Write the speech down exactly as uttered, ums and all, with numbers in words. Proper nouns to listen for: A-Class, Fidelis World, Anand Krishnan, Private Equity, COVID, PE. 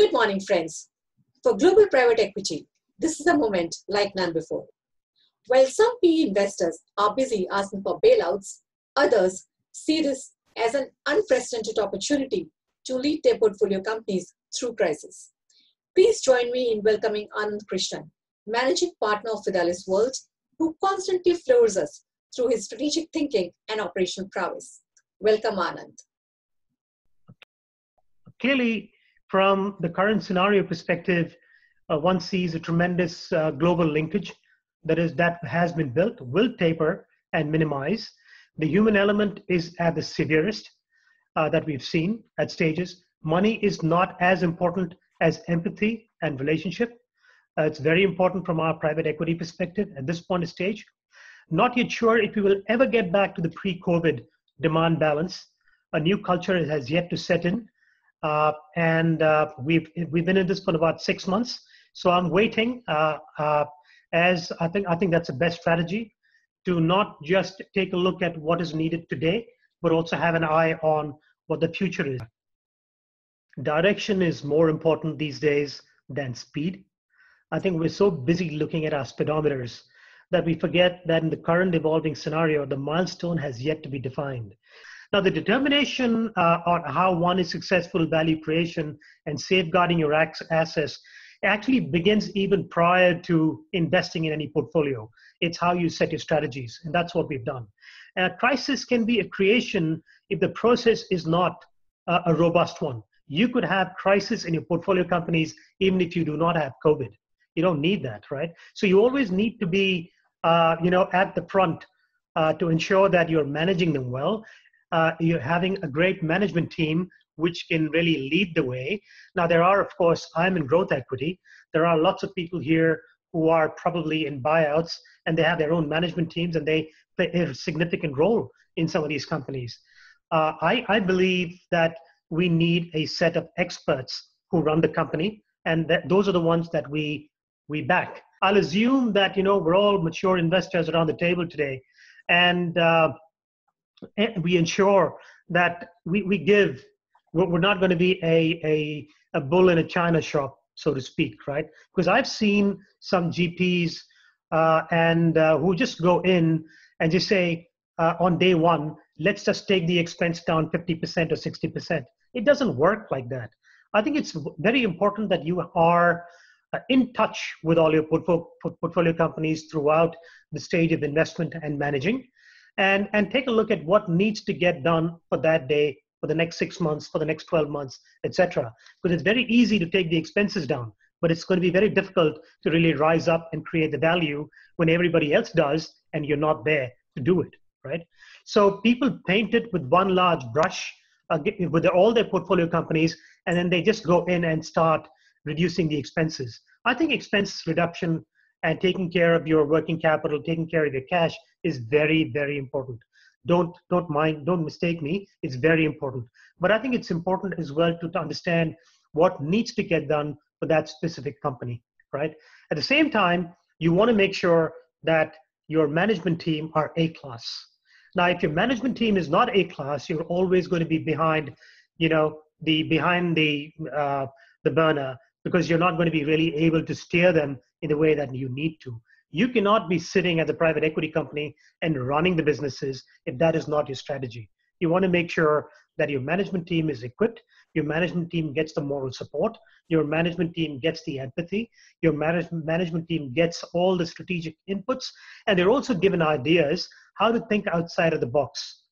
Good morning, friends. For global private equity, this is a moment like none before. While some P E investors are busy asking for bailouts, others see this as an unprecedented opportunity to lead their portfolio companies through crisis. Please join me in welcoming Anand Krishnan, managing partner of Fidelis World, who constantly floors us through his strategic thinking and operational prowess. Welcome, Anand. Clearly, from the current scenario perspective, uh, one sees a tremendous uh, global linkage that is that has been built, will taper and minimize. The human element is at the severest uh, that we've seen at stages. Money is not as important as empathy and relationship. Uh, it's very important from our private equity perspective at this point of stage. Not yet sure if we will ever get back to the pre-COVID demand balance. A new culture has yet to set in. Uh, and uh, we've, we've been in this for about six months. So I'm waiting uh, uh, as I think, I think that's the best strategy, to not just take a look at what is needed today, but also have an eye on what the future is. Direction is more important these days than speed. I think we're so busy looking at our speedometers that we forget that in the current evolving scenario, the milestone has yet to be defined. Now, the determination uh, on how one is successful value creation and safeguarding your assets actually begins even prior to investing in any portfolio. It's how you set your strategies, and that's what we've done. Uh, crisis can be a creation if the process is not uh, a robust one. You could have crisis in your portfolio companies even if you do not have COVID. You don't need that, right? So you always need to be uh, you know, at the front uh, to ensure that you're managing them well. Uh, you're having a great management team which can really lead the way. Now, there are, of course, I'm in growth equity. There are lots of people here who are probably in buyouts, and they have their own management teams, and they play a significant role in some of these companies. Uh, I, I believe that we need a set of experts who run the company, and that those are the ones that we, we back. I'll assume that, you know, we're all mature investors around the table today, and uh, we ensure that we, we give, we're not going to be a, a, a bull in a china shop, so to speak, right? Because I've seen some G Ps uh, and uh, who just go in and just say uh, on day one, let's just take the expense down fifty percent or sixty percent. It doesn't work like that. I think it's very important that you are uh, in touch with all your portfolio companies throughout the stage of investment and managing. And, and take a look at what needs to get done for that day, for the next six months, for the next twelve months, et cetera. Because it's very easy to take the expenses down, but it's going to be very difficult to really rise up and create the value when everybody else does and you're not there to do it, right? So people paint it with one large brush uh, with all their portfolio companies, and then they just go in and start reducing the expenses. I think expense reduction and taking care of your working capital, taking care of your cash is very, very important. Don't, don't mind, don't mistake me. It's very important. But I think it's important as well to, to understand what needs to get done for that specific company, right? At the same time, you want to make sure that your management team are A-class. Now, if your management team is not A-class, you're always going to be behind, you know, the, behind the, uh, the burner, because you're not going to be really able to steer them in the way that you need to. You cannot be sitting at the private equity company and running the businesses if that is not your strategy. You want to make sure that your management team is equipped, your management team gets the moral support, your management team gets the empathy, your management management team gets all the strategic inputs, and they're also given ideas how to think outside of the box,